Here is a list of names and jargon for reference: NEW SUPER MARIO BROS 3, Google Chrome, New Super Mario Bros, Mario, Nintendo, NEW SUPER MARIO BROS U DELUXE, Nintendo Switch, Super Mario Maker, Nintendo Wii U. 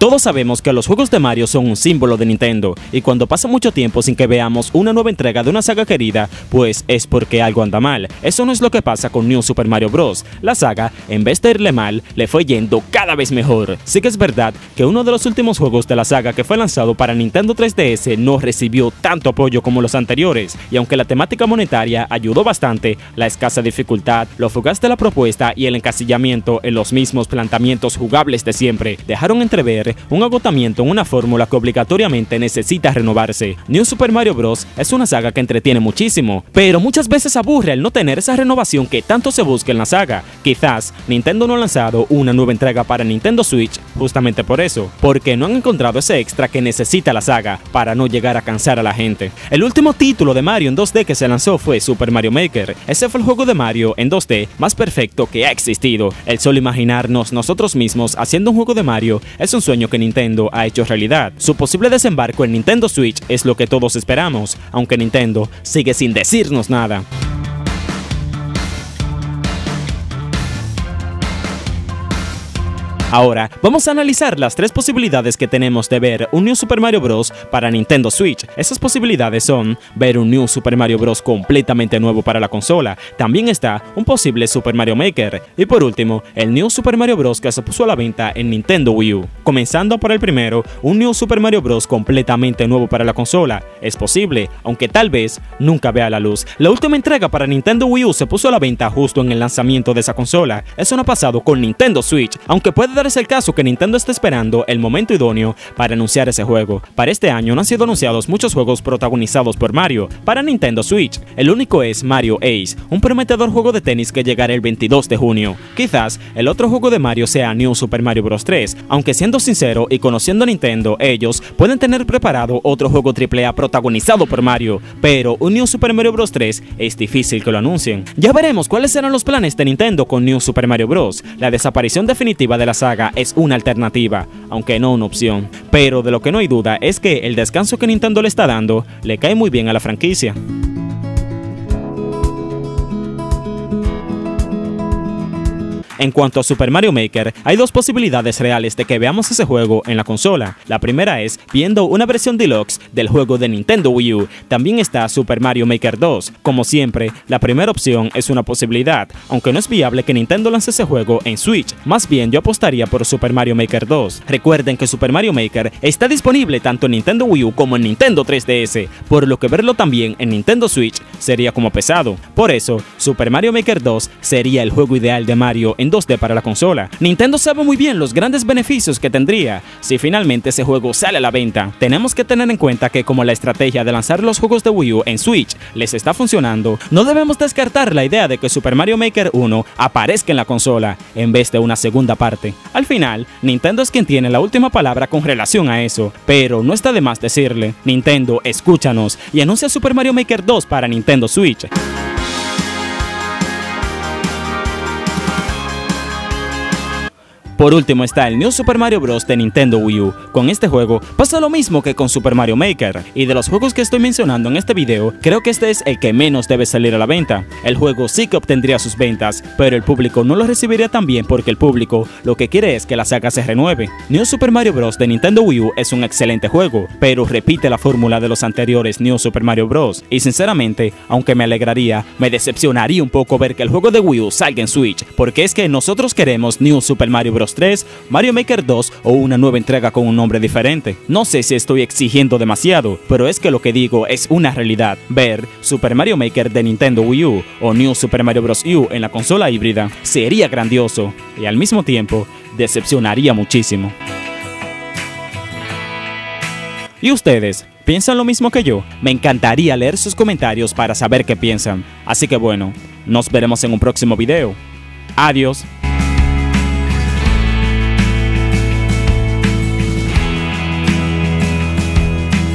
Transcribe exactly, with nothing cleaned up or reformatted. Todos sabemos que los juegos de Mario son un símbolo de Nintendo, y cuando pasa mucho tiempo sin que veamos una nueva entrega de una saga querida, pues es porque algo anda mal. Eso no es lo que pasa con New Super Mario Bros. La saga, en vez de irle mal, le fue yendo cada vez mejor. Sí que es verdad que uno de los últimos juegos de la saga que fue lanzado para Nintendo tres D S no recibió tanto apoyo como los anteriores, y aunque la temática monetaria ayudó bastante, la escasa dificultad, lo fugaz de la propuesta y el encasillamiento en los mismos planteamientos jugables de siempre, dejaron entrever un agotamiento en una fórmula que obligatoriamente necesita renovarse. New Super Mario Bros. Es una saga que entretiene muchísimo, pero muchas veces aburre al no tener esa renovación que tanto se busca en la saga. Quizás Nintendo no ha lanzado una nueva entrega para Nintendo Switch justamente por eso, porque no han encontrado ese extra que necesita la saga para no llegar a cansar a la gente. El último título de Mario en dos D que se lanzó fue Super Mario Maker. Ese fue el juego de Mario en dos D más perfecto que ha existido. El solo imaginarnos nosotros mismos haciendo un juego de Mario es un sueño que Nintendo ha hecho realidad. Su posible desembarco en Nintendo Switch es lo que todos esperamos, aunque Nintendo sigue sin decirnos nada. Ahora, vamos a analizar las tres posibilidades que tenemos de ver un New Super Mario Bros. Para Nintendo Switch. Esas posibilidades son ver un New Super Mario Bros. Completamente nuevo para la consola. También está un posible Super Mario Maker. Y por último, el New Super Mario Bros. Que se puso a la venta en Nintendo Wii U. Comenzando por el primero, un New Super Mario Bros. Completamente nuevo para la consola. Es posible, aunque tal vez nunca vea la luz. La última entrega para Nintendo Wii U se puso a la venta justo en el lanzamiento de esa consola. Eso no ha pasado con Nintendo Switch, aunque puede es el caso que Nintendo está esperando el momento idóneo para anunciar ese juego. Para este año no han sido anunciados muchos juegos protagonizados por Mario para Nintendo Switch. El único es Mario Ace, un prometedor juego de tenis que llegará el veintidós de junio. Quizás el otro juego de Mario sea New Super Mario Bros. tres, aunque siendo sincero y conociendo a Nintendo, ellos pueden tener preparado otro juego triple A protagonizado por Mario, pero un New Super Mario Bros. tres es difícil que lo anuncien. Ya veremos cuáles serán los planes de Nintendo con New Super Mario Bros. La desaparición definitiva de la saga es una alternativa, aunque no una opción. Pero de lo que no hay duda es que el descanso que Nintendo le está dando le cae muy bien a la franquicia. En cuanto a Super Mario Maker, hay dos posibilidades reales de que veamos ese juego en la consola. La primera es viendo una versión deluxe del juego de Nintendo Wii U. También está Super Mario Maker dos. Como siempre, la primera opción es una posibilidad, aunque no es viable que Nintendo lance ese juego en Switch. Más bien, yo apostaría por Super Mario Maker dos. Recuerden que Super Mario Maker está disponible tanto en Nintendo Wii U como en Nintendo tres D S, por lo que verlo también en Nintendo Switch sería como pesado. Por eso, Super Mario Maker dos sería el juego ideal de Mario en dos D para la consola. Nintendo sabe muy bien los grandes beneficios que tendría si finalmente ese juego sale a la venta. Tenemos que tener en cuenta que como la estrategia de lanzar los juegos de Wii U en Switch les está funcionando, no debemos descartar la idea de que Super Mario Maker uno aparezca en la consola en vez de una segunda parte. Al final, Nintendo es quien tiene la última palabra con relación a eso, pero no está de más decirle: Nintendo, escúchanos y anuncia Super Mario Maker dos para Nintendo Switch. Por último está el New Super Mario Bros. De Nintendo Wii U. Con este juego pasa lo mismo que con Super Mario Maker, y de los juegos que estoy mencionando en este video, creo que este es el que menos debe salir a la venta. El juego sí que obtendría sus ventas, pero el público no lo recibiría tan bien porque el público lo que quiere es que la saga se renueve. New Super Mario Bros. De Nintendo Wii U es un excelente juego, pero repite la fórmula de los anteriores New Super Mario Bros. Y sinceramente, aunque me alegraría, me decepcionaría un poco ver que el juego de Wii U salga en Switch, porque es que nosotros queremos New Super Mario Bros. tres, Mario Maker dos o una nueva entrega con un nombre diferente. No sé si estoy exigiendo demasiado, pero es que lo que digo es una realidad. Ver Super Mario Maker de Nintendo Wii U o New Super Mario Bros. U en la consola híbrida sería grandioso y al mismo tiempo decepcionaría muchísimo. ¿Y ustedes? ¿Piensan lo mismo que yo? Me encantaría leer sus comentarios para saber qué piensan. Así que bueno, nos veremos en un próximo video. Adiós.